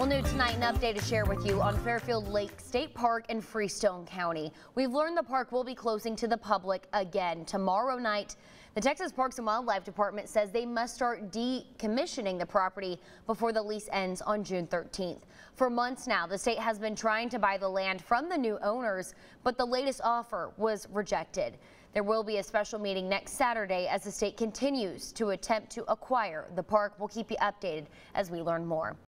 Well, new tonight, an update to share with you on Fairfield Lake State Park in Freestone County. We've learned the park will be closing to the public again tomorrow night. The Texas Parks and Wildlife Department says they must start decommissioning the property before the lease ends on June 13th. For months now, the state has been trying to buy the land from the new owners, but the latest offer was rejected. There will be a special meeting next Saturday as the state continues to attempt to acquire the park. We'll keep you updated as we learn more.